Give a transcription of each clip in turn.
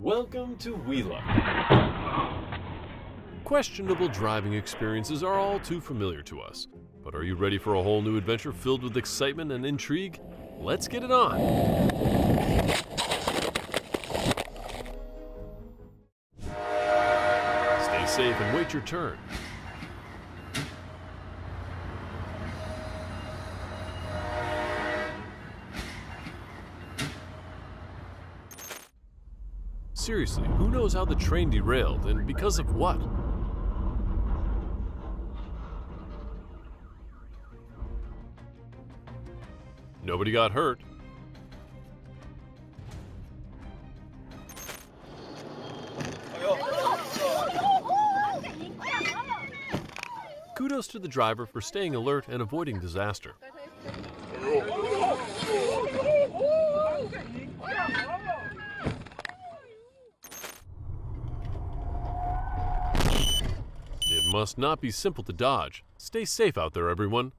Welcome to WELUCK. Questionable driving experiences are all too familiar to us, but are you ready for a whole new adventure filled with excitement and intrigue? Let's get it on! Stay safe and wait your turn. Seriously, who knows how the train derailed and because of what? Nobody got hurt. Kudos to the driver for staying alert and avoiding disaster. Must not be simple to dodge. Stay safe out there, everyone.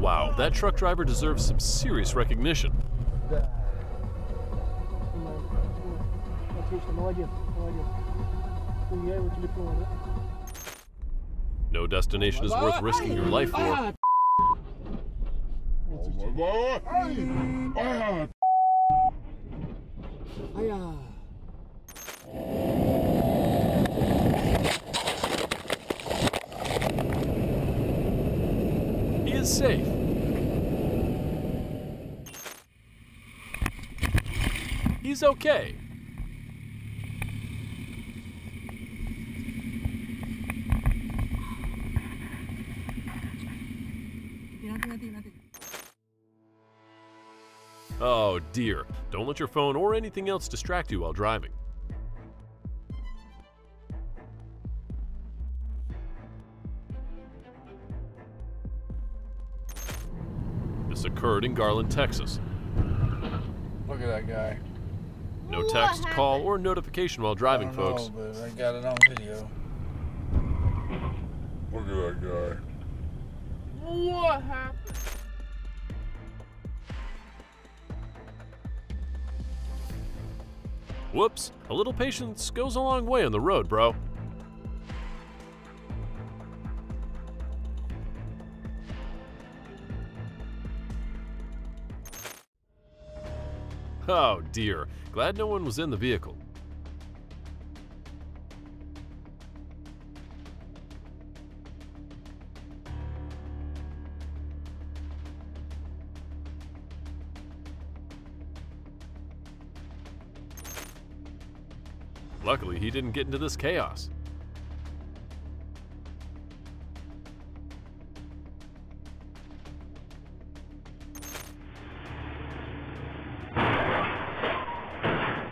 Wow, that truck driver deserves some serious recognition. No destination is worth risking your life for. He is safe. He's okay. Oh dear, don't let your phone or anything else distract you while driving. This occurred in Garland, Texas. Look at that guy. No text, call, or notification while driving, folks. But I got it on video. Look at that guy. What happened? Whoops, a little patience goes a long way on the road, bro. Oh dear, glad no one was in the vehicle. Luckily, he didn't get into this chaos.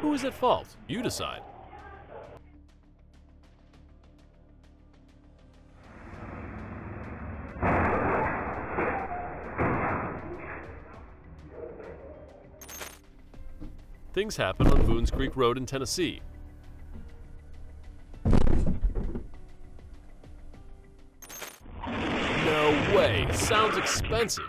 Who is at fault? You decide. Things happen on Boone's Creek Road in Tennessee. Sounds expensive.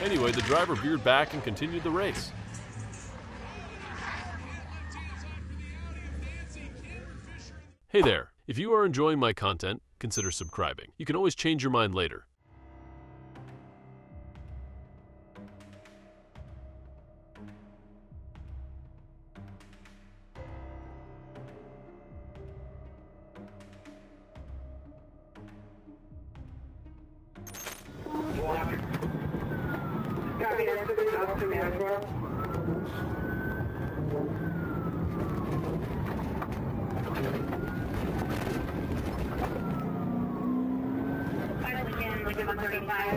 Anyway, the driver veered back and continued the race. Hey there, if you are enjoying my content, consider subscribing. You can always change your mind later.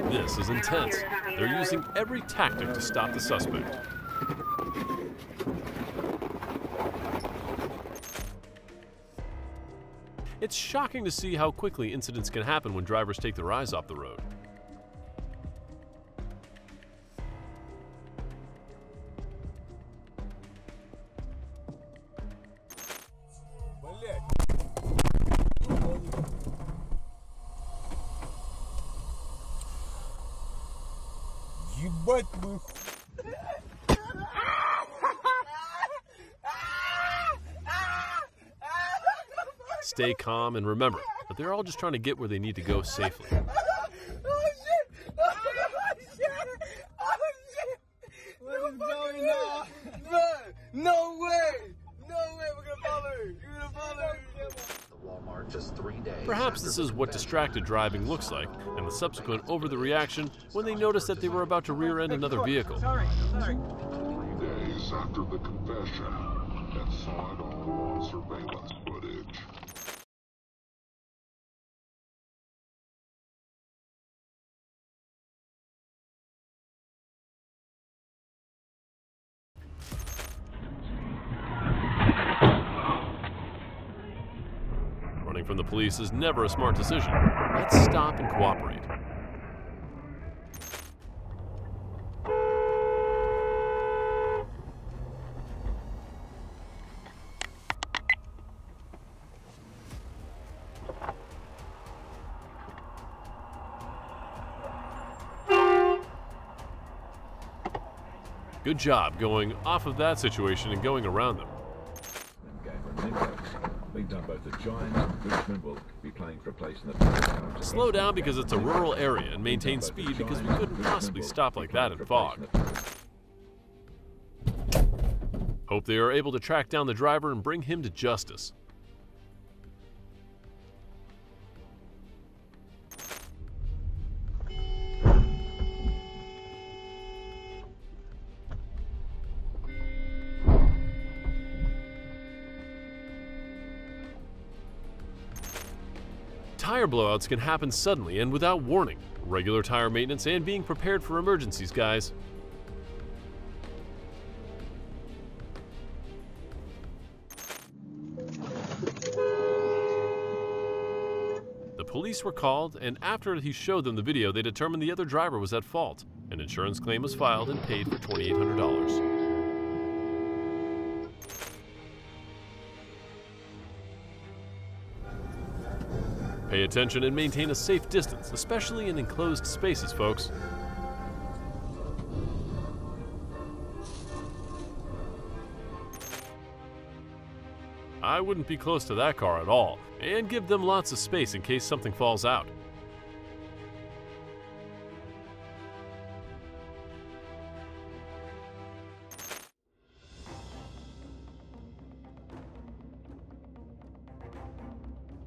This is intense. They're using every tactic to stop the suspect. It's shocking to see how quickly incidents can happen when drivers take their eyes off the road. Stay calm and remember that they're all just trying to get where they need to go safely. Perhaps this is what distracted driving looks like, and the subsequent overreaction when they noticed that they were about to rear-end another vehicle. 3 days after the confession, and saw it all on surveillance footage. Running from the police is never a smart decision. Let's stop and cooperate. Good job going off of that situation and going around them. Slow down because it's a rural area and maintain speed because we couldn't possibly stop like that in fog. Hope they are able to track down the driver and bring him to justice. Tire blowouts can happen suddenly and without warning. Regular tire maintenance and being prepared for emergencies, guys. The police were called, and after he showed them the video, they determined the other driver was at fault. An insurance claim was filed and paid for $2,800. Pay attention and maintain a safe distance, especially in enclosed spaces, folks. I wouldn't be close to that car at all, and give them lots of space in case something falls out.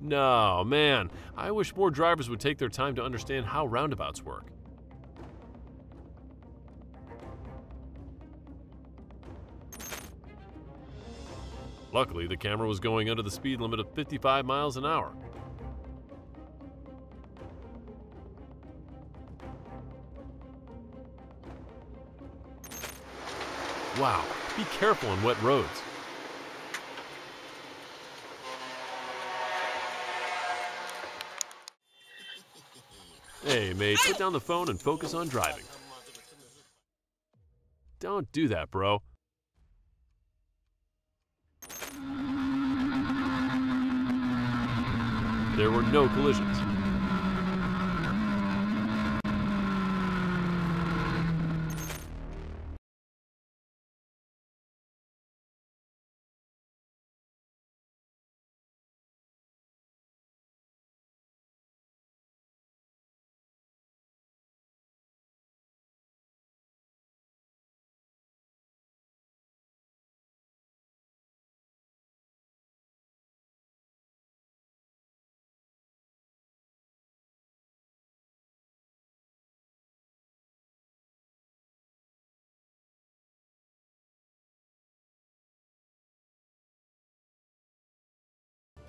No, man, I wish more drivers would take their time to understand how roundabouts work. Luckily, the camera was going under the speed limit of 55 miles an hour. Wow, be careful on wet roads. Hey, mate, put down the phone and focus on driving. Don't do that, bro. There were no collisions.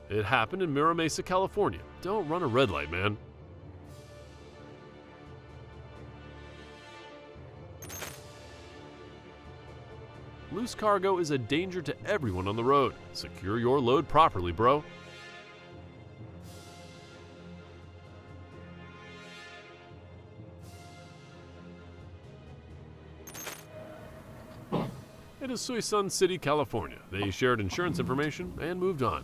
It happened in Mira Mesa, California. Don't run a red light, man. Loose cargo is a danger to everyone on the road. Secure your load properly, bro. It is Suisun City, California. They shared insurance information and moved on.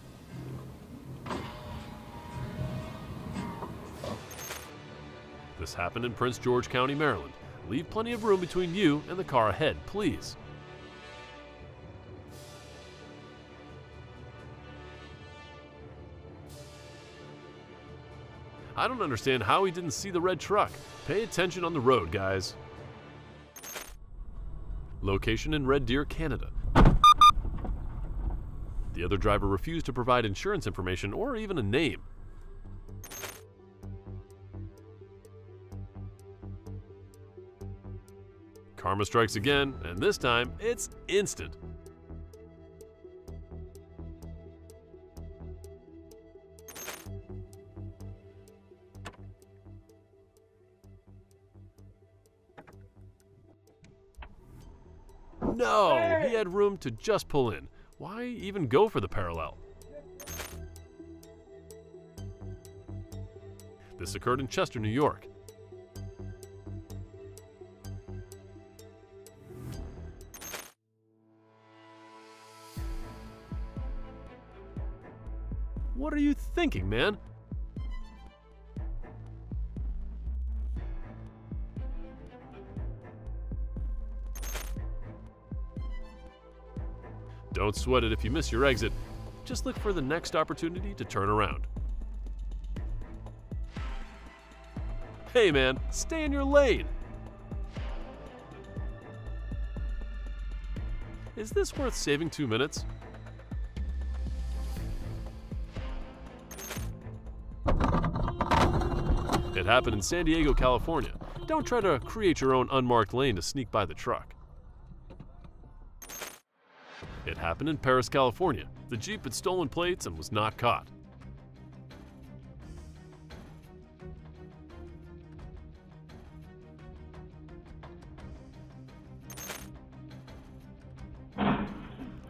This happened in Prince George County, Maryland. Leave plenty of room between you and the car ahead, please. I don't understand how he didn't see the red truck. Pay attention on the road, guys. Location in Red Deer, Canada. The other driver refused to provide insurance information or even a name. Karma strikes again, and this time it's instant. No, he had room to just pull in. Why even go for the parallel? This occurred in Chester, New York. What are you thinking, man? Don't sweat it if you miss your exit. Just look for the next opportunity to turn around. Hey man, stay in your lane! Is this worth saving 2 minutes? It happened in San Diego, California. Don't try to create your own unmarked lane to sneak by the truck. It happened in Paris, California. The Jeep had stolen plates and was not caught.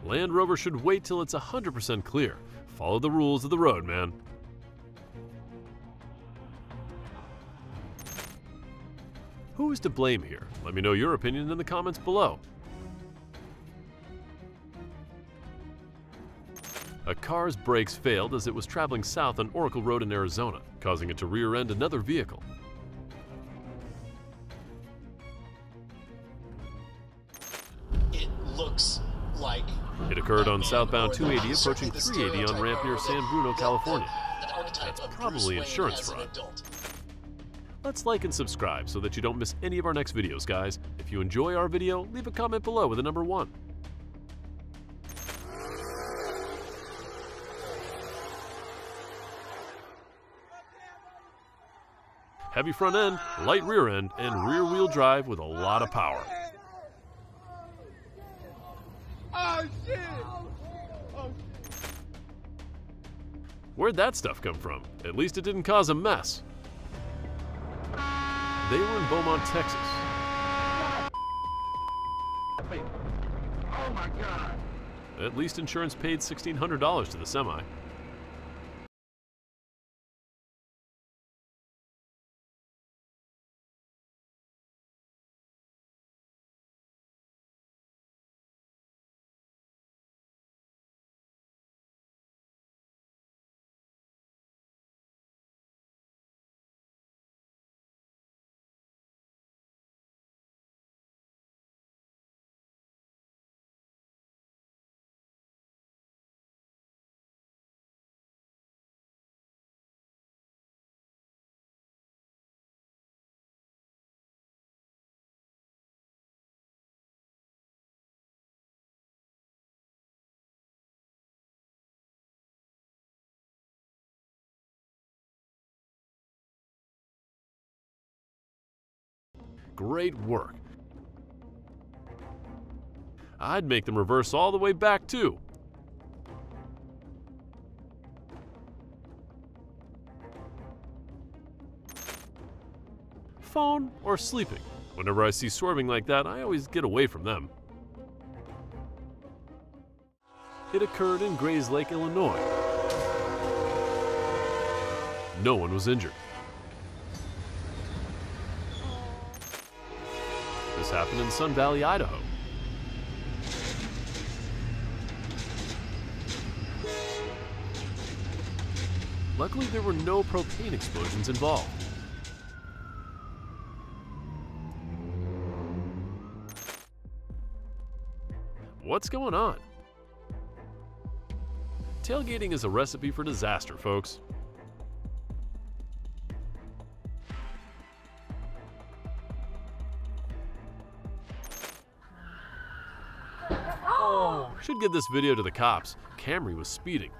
Land Rover should wait till it's 100% clear. Follow the rules of the road, man. Who is to blame here? Let me know your opinion in the comments below. A car's brakes failed as it was traveling south on Oracle Road in Arizona, causing it to rear-end another vehicle. It looks like it occurred on southbound 280 approaching 380 on ramp near San Bruno, California. That's probably insurance fraud. Let's like and subscribe so that you don't miss any of our next videos, guys. If you enjoy our video, leave a comment below with a number 1. Heavy front end, light rear end, and rear wheel drive with a lot of power. Oh, shit. Oh, shit. Where'd that stuff come from? At least it didn't cause a mess. They were in Beaumont, Texas. Oh my God. At least insurance paid $1,600 to the semi. Great work. I'd make them reverse all the way back too. Phone or sleeping? Whenever I see swerving like that, I always get away from them. It occurred in Grays Lake, Illinois. No one was injured. This happened in Sun Valley, Idaho. Luckily, there were no propane explosions involved. What's going on? Tailgating is a recipe for disaster, folks. Should give this video to the cops. Camry was speeding.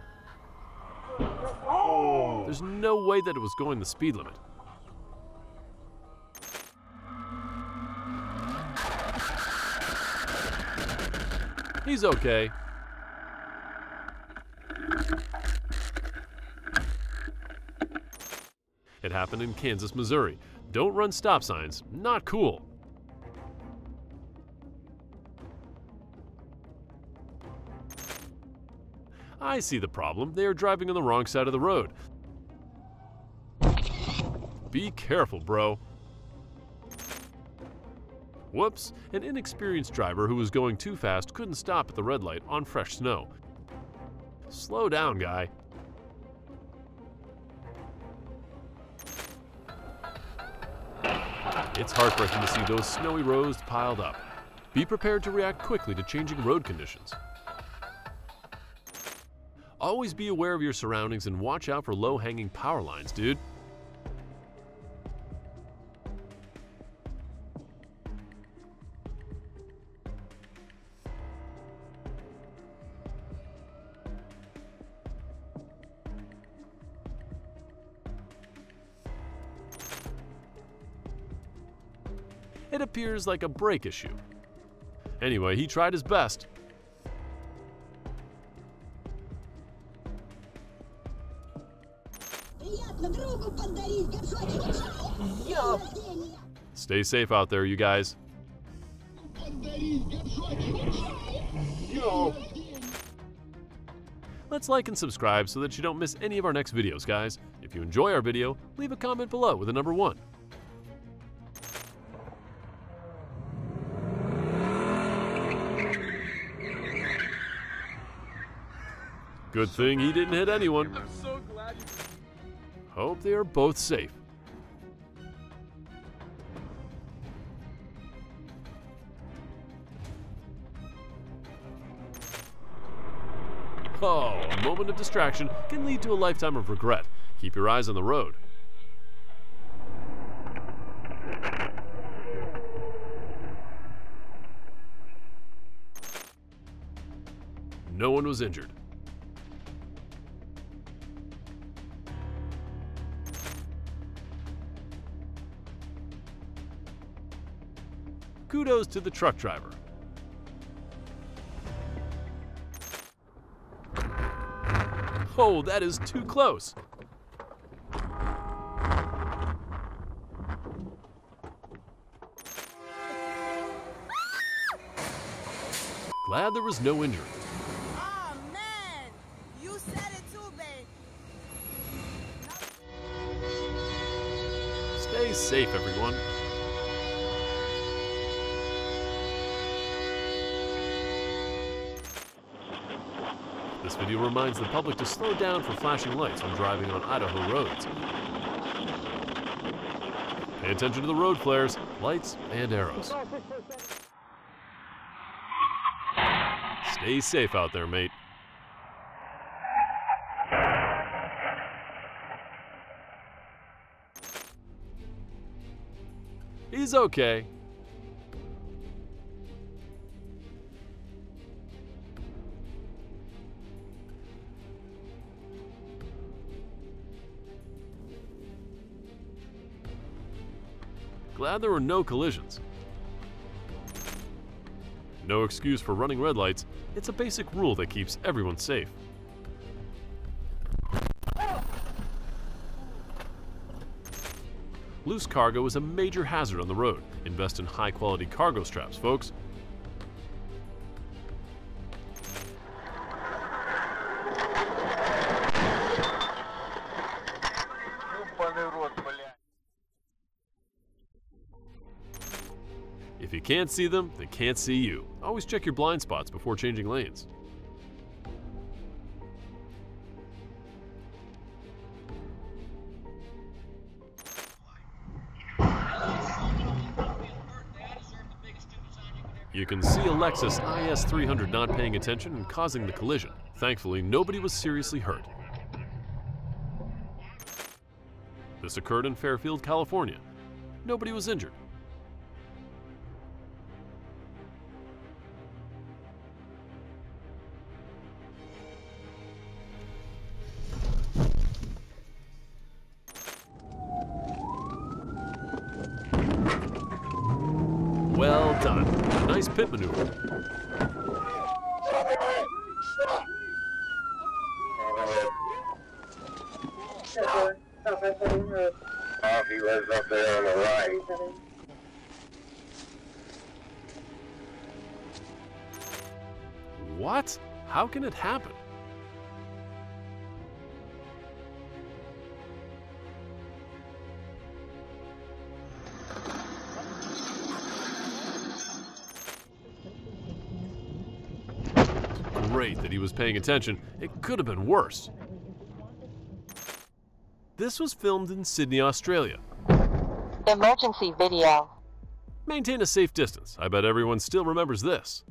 There's no way that it was going the speed limit. He's okay. It happened in Kansas, Missouri. Don't run stop signs. Not cool. I see the problem. They are driving on the wrong side of the road. Be careful, bro. Whoops, an inexperienced driver who was going too fast couldn't stop at the red light on fresh snow. Slow down, guy. It's heartbreaking to see those snowy roads piled up. Be prepared to react quickly to changing road conditions. Always be aware of your surroundings and watch out for low-hanging power lines, dude. It appears like a brake issue. Anyway, he tried his best. Stay safe out there, you guys. Let's like and subscribe so that you don't miss any of our next videos, guys. If you enjoy our video, leave a comment below with a number 1. Good thing he didn't hit anyone. Hope they are both safe. Oh, a moment of distraction can lead to a lifetime of regret. Keep your eyes on the road. No one was injured. Kudos to the truck driver. Oh, that is too close. Glad there was no injury. Oh, man. You said it too, babe. Stay safe, everyone. This video reminds the public to slow down for flashing lights when driving on Idaho roads. Pay attention to the road flares, lights, and arrows. Stay safe out there, mate. He's okay. Glad there were no collisions. No excuse for running red lights. It's a basic rule that keeps everyone safe. Loose cargo is a major hazard on the road. Invest in high-quality cargo straps, folks. If you can't see them, they can't see you. Always check your blind spots before changing lanes. You can see a Lexus IS300 not paying attention and causing the collision. Thankfully, nobody was seriously hurt. This occurred in Fairfield, California. Nobody was injured. Well done. A nice pit maneuver. He lives up there on the right. What? How can it happen? Great that he was paying attention. It could have been worse. This was filmed in Sydney, Australia. Emergency video. Maintain a safe distance. I bet everyone still remembers this.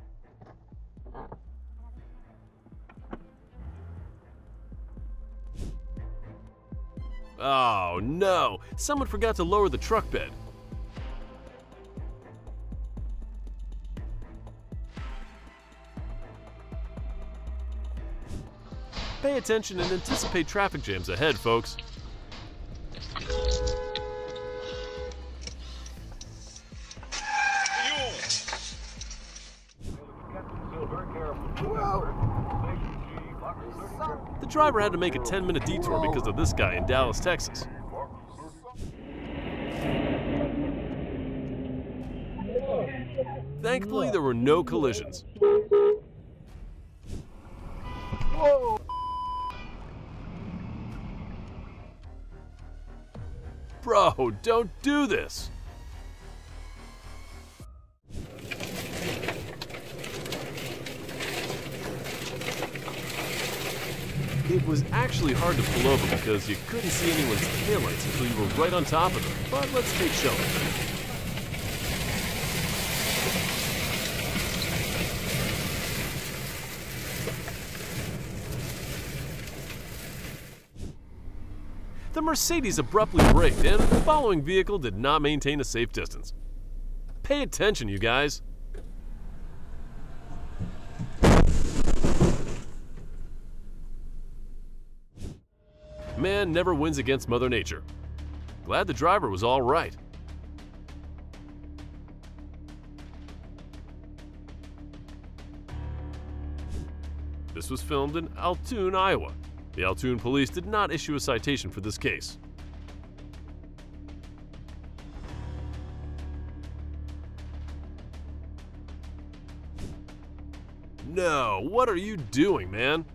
Oh no! Someone forgot to lower the truck bed. Pay attention and anticipate traffic jams ahead, folks. The driver had to make a 10-minute detour because of this guy in Dallas, Texas. Thankfully, there were no collisions. Bro, don't do this! It was actually hard to pull over because you couldn't see anyone's taillights until you were right on top of them, but let's take shelter. The Mercedes abruptly braked and the following vehicle did not maintain a safe distance. Pay attention, you guys. Man never wins against Mother Nature. Glad the driver was all right. This was filmed in Altoona, Iowa. The Altoona police did not issue a citation for this case. No, what are you doing, man?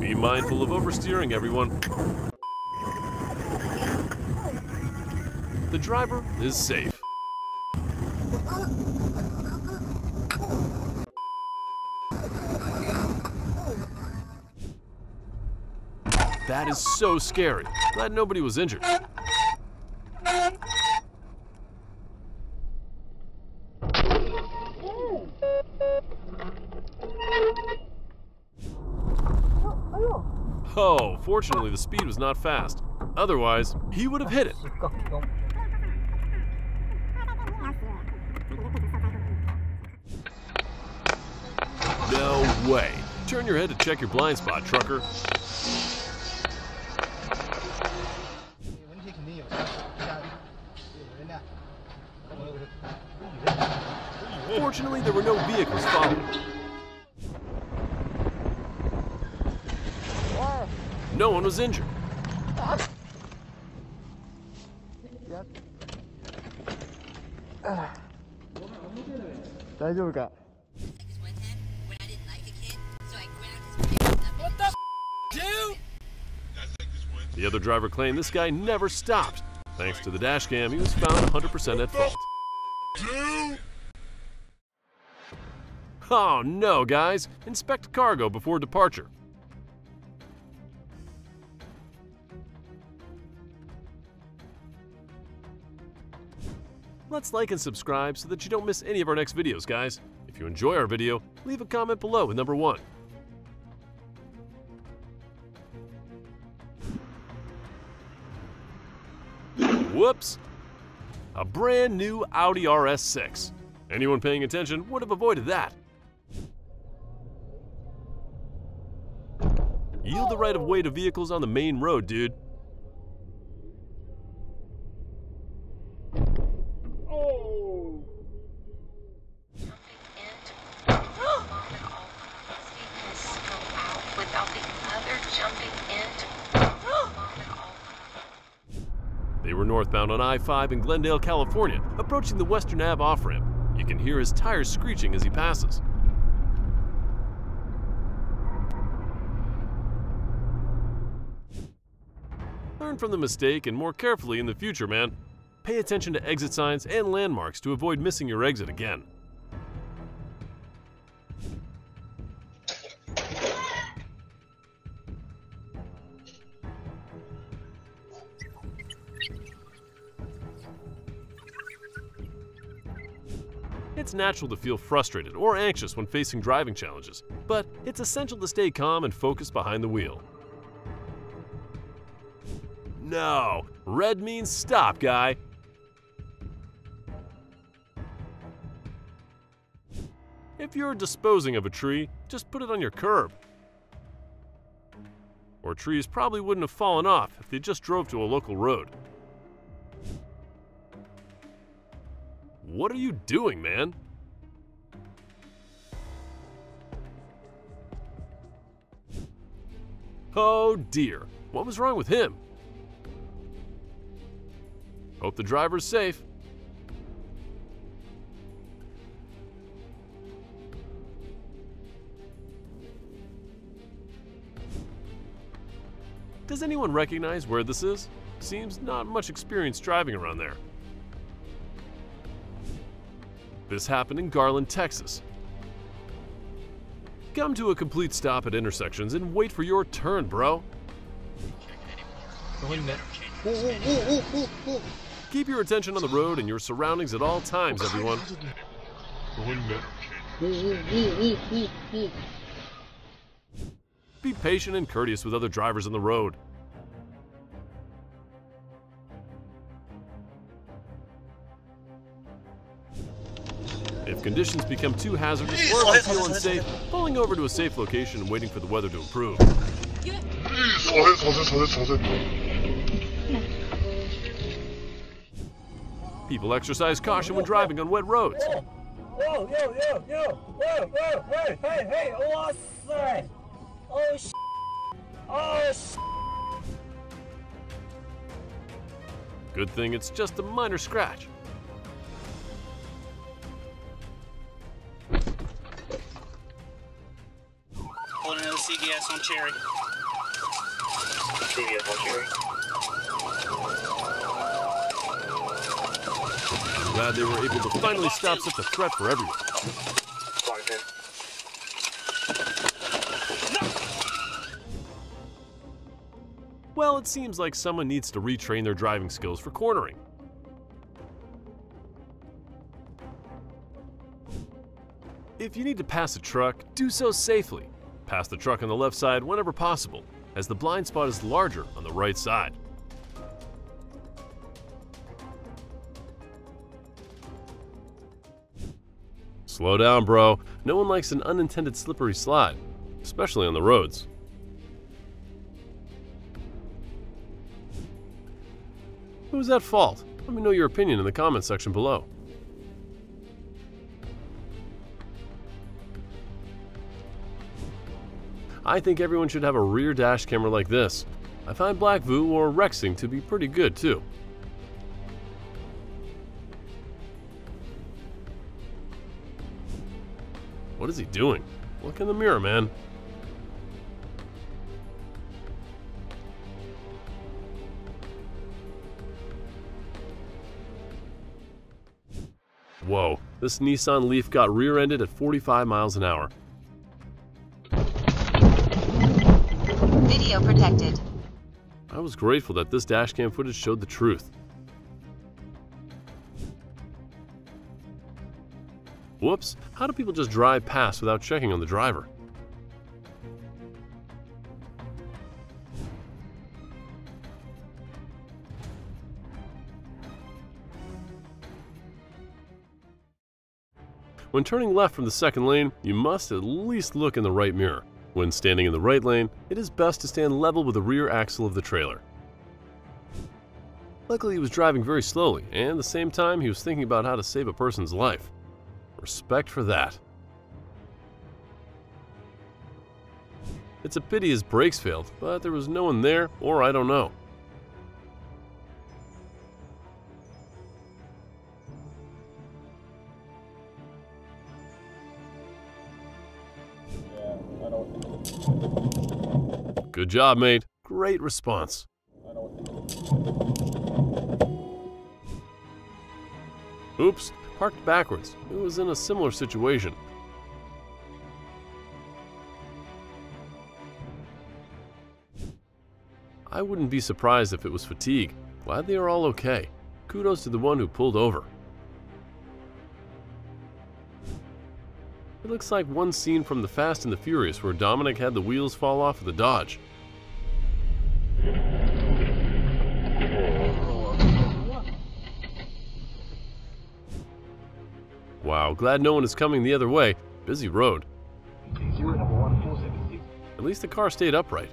Be mindful of oversteering, everyone. The driver is safe. That is so scary. Glad nobody was injured. Oh, fortunately the speed was not fast. Otherwise, he would have hit it. No way. Turn your head to check your blind spot, trucker. Fortunately, there were no vehicles following. No one was injured. The other driver claimed this guy never stopped. Thanks to the dash cam, he was found 100% at fault. Oh no, guys! Inspect cargo before departure. Let's like and subscribe so that you don't miss any of our next videos, guys. If you enjoy our video, leave a comment below with number 1. Whoops! A brand new Audi RS6. Anyone paying attention would have avoided that. Yield the right of way to vehicles on the main road, dude. They were northbound on I-5 in Glendale, California, approaching the Western Ave off-ramp. You can hear his tires screeching as he passes. Learn from the mistake and more carefully in the future, man. Pay attention to exit signs and landmarks to avoid missing your exit again. It's natural to feel frustrated or anxious when facing driving challenges, but it's essential to stay calm and focused behind the wheel. No, red means stop, guy. If you're disposing of a tree, just put it on your curb. Or trees probably wouldn't have fallen off if they just drove to a local road. What are you doing, man? Oh dear, what was wrong with him? Hope the driver's safe. Does anyone recognize where this is? Seems not much experience driving around there. This happened in Garland, Texas. Come to a complete stop at intersections and wait for your turn, bro. Keep your attention on the road and your surroundings at all times, everyone. Be patient and courteous with other drivers on the road. If conditions become too hazardous or if you feel unsafe, pulling over to a safe location and waiting for the weather to improve. People exercise caution when driving on wet roads. Good thing it's just a minor scratch. Gas on cherry. CBS on cherry. I'm glad they were able to finally stop such a threat for everyone. Well, it seems like someone needs to retrain their driving skills for cornering. If you need to pass a truck, do so safely. Pass the truck on the left side whenever possible, as the blind spot is larger on the right side. Slow down, bro. No one likes an unintended slippery slide, especially on the roads. Who's at fault? Let me know your opinion in the comment section below. I think everyone should have a rear dash camera like this. I find BlackVue or Rexing to be pretty good too. What is he doing? Look in the mirror, man. Whoa, this Nissan Leaf got rear-ended at 45 miles an hour. Video protected. I was grateful that this dashcam footage showed the truth. Whoops, how do people just drive past without checking on the driver? When turning left from the second lane, you must at least look in the right mirror. When standing in the right lane, it is best to stand level with the rear axle of the trailer. Luckily, he was driving very slowly, and at the same time, he was thinking about how to save a person's life. Respect for that. It's a pity his brakes failed, but there was no one there, or I don't know. Good job, mate. Great response. Oops, parked backwards. It was in a similar situation. I wouldn't be surprised if it was fatigue. Glad they are all okay. Kudos to the one who pulled over. It looks like one scene from The Fast and the Furious where Dominic had the wheels fall off of the Dodge. Wow, glad no one is coming the other way. Busy road. At least the car stayed upright.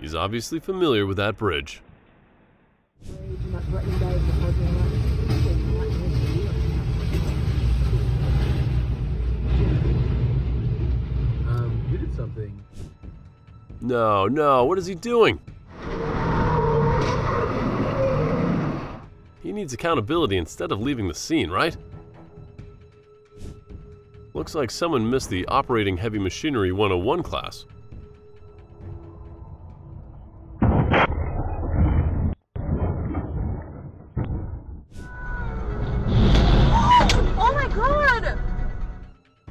He's obviously familiar with that bridge. You did something. No, what is he doing? He needs accountability instead of leaving the scene, right? Looks like someone missed the Operating Heavy Machinery 101 class.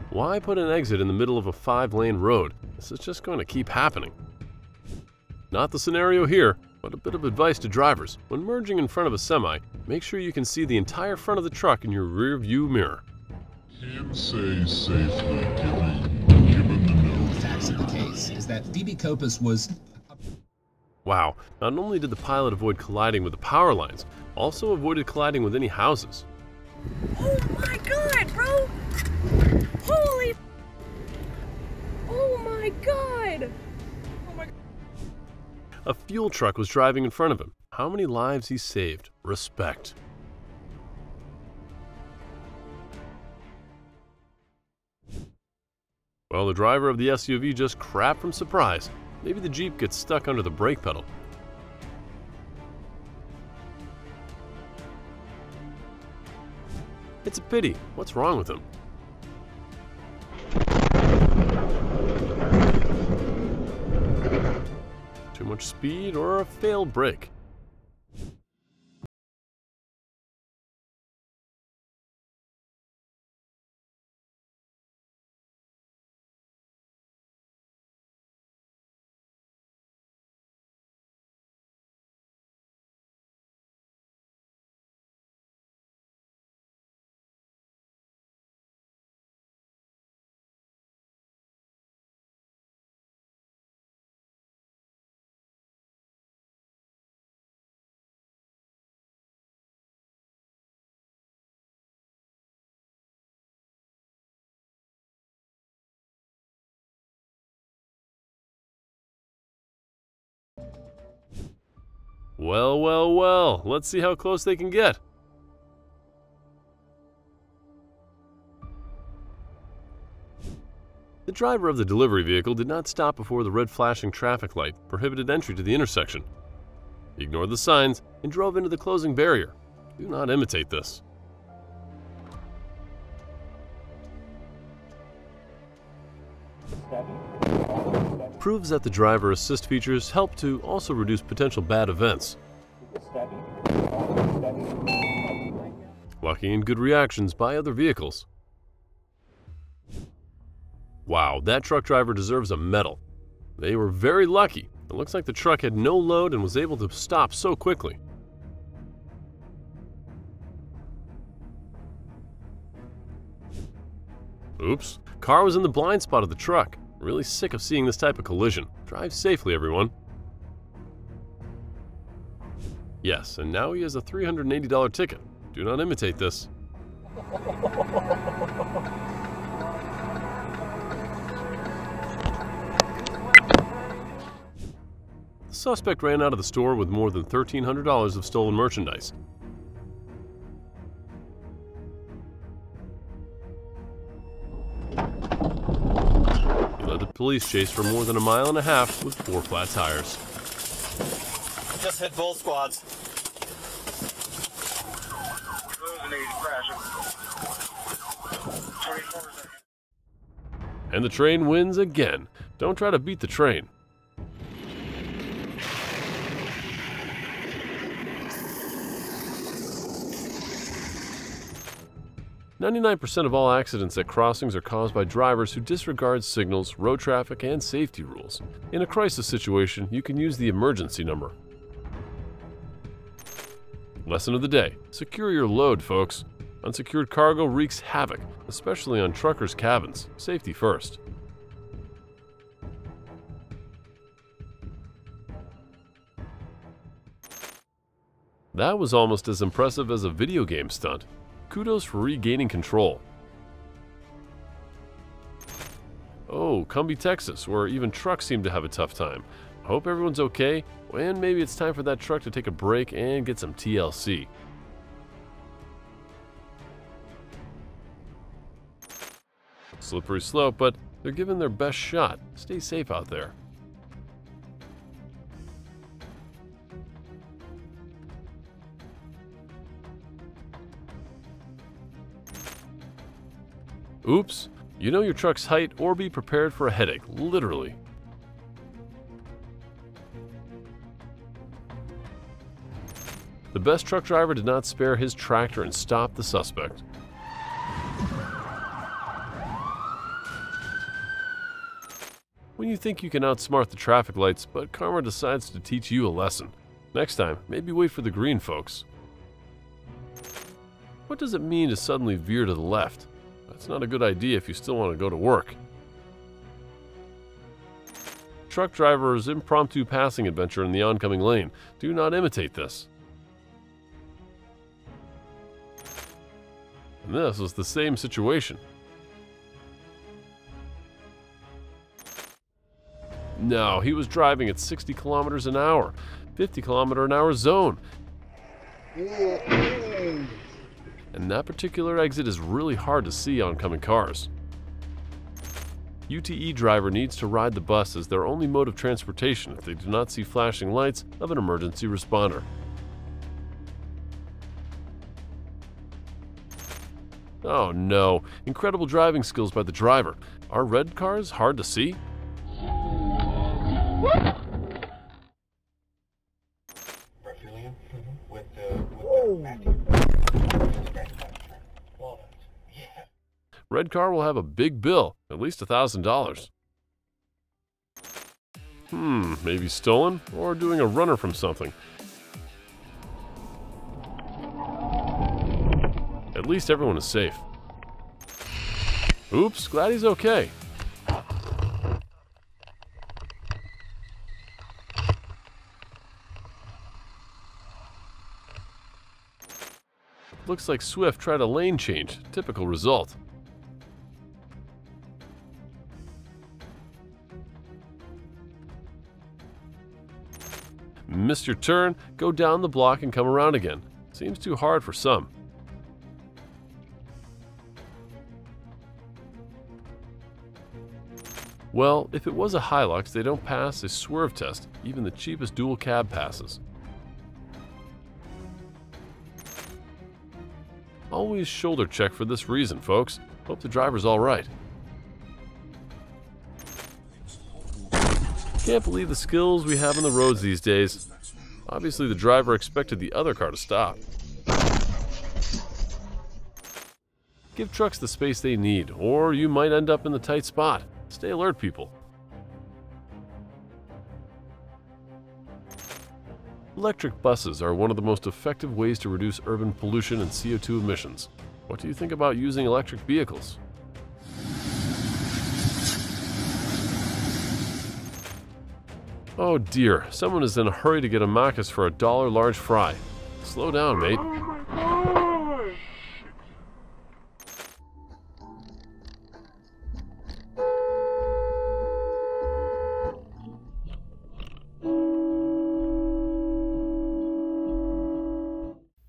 Why put an exit in the middle of a five-lane road? This is just going to keep happening. Not the scenario here, but a bit of advice to drivers. When merging in front of a semi, make sure you can see the entire front of the truck in your rear view mirror. Safely given the known facts of the case is that DB Copas was... Wow, not only did the pilot avoid colliding with the power lines, also avoided colliding with any houses. Oh my god, bro! Holy! Oh my god! Oh my god! A fuel truck was driving in front of him. How many lives he saved? Respect. Well, the driver of the SUV just crapped from surprise. Maybe the Jeep gets stuck under the brake pedal. It's a pity. What's wrong with him? Too much speed or a failed brake. Well, let's see how close they can get. The driver of the delivery vehicle did not stop before the red flashing traffic light prohibited entry to the intersection. He ignored the signs and drove into the closing barrier. Do not imitate this. proves that the driver assist features help to also reduce potential bad events. Locking in good reactions by other vehicles. Wow, that truck driver deserves a medal. They were very lucky. It looks like the truck had no load and was able to stop so quickly. Oops, car was in the blind spot of the truck. Really sick of seeing this type of collision. Drive safely, everyone. Yes, and now he has a $380 ticket. Do not imitate this. The suspect ran out of the store with more than $1,300 of stolen merchandise. He led the police chase for more than a mile and a half with 4 flat tires. Just hit both squads. And the train wins again. Don't try to beat the train. %of all accidents at crossings are caused by drivers who disregard signals, road traffic, and safety rules. In a crisis situation, you can use the emergency number. Lesson of the day: secure your load, folks. Unsecured cargo wreaks havoc, especially on truckers' cabins. Safety first. That was almost as impressive as a video game stunt. Kudos for regaining control. Oh, Cumbie, Texas, where even trucks seem to have a tough time. I hope everyone's okay, and maybe it's time for that truck to take a break and get some TLC. Slippery slope, but they're giving their best shot. Stay safe out there. Oops, you know your truck's height, or be prepared for a headache, literally. The best truck driver did not spare his tractor and stopped the suspect. When you think you can outsmart the traffic lights, but karma decides to teach you a lesson. Next time, maybe wait for the green, folks. What does it mean to suddenly veer to the left? That's not a good idea if you still want to go to work. Truck driver's impromptu passing adventure in the oncoming lane. Do not imitate this. And this was the same situation. No, he was driving at 60 kilometers an hour, 50 kilometer an hour zone. And that particular exit is really hard to see oncoming cars. UTE driver needs to ride the bus as their only mode of transportation if they do not see flashing lights of an emergency responder. Oh no, incredible driving skills by the driver. Are red cars hard to see? Red car will have a big bill, at least $1,000. Maybe stolen or doing a runner from something. At least everyone is safe. Oops, glad he's okay. Looks like Swift tried a lane change, typical result. Missed your turn, go down the block and come around again. Seems too hard for some. Well, if it was a Hilux, they don't pass a swerve test. Even the cheapest dual cab passes. Always shoulder check for this reason, folks. Hope the driver's all right. Can't believe the skills we have on the roads these days. Obviously the driver expected the other car to stop. Give trucks the space they need, or you might end up in the tight spot. Stay alert, people. Electric buses are one of the most effective ways to reduce urban pollution and CO2 emissions. What do you think about using electric vehicles? Oh dear, someone is in a hurry to get a Maccas for $1 large fry. Slow down, mate.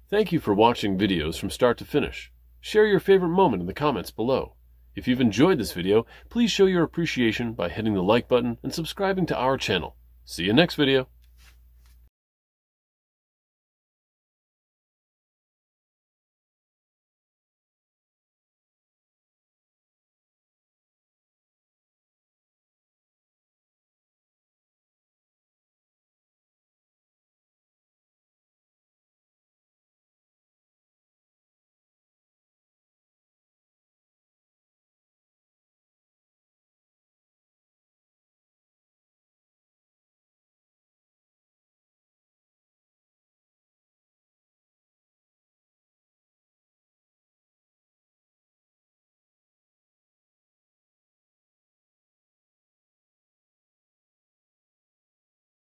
Thank you for watching videos from start to finish. Share your favorite moment in the comments below. If you've enjoyed this video, please show your appreciation by hitting the like button and subscribing to our channel. See you next video.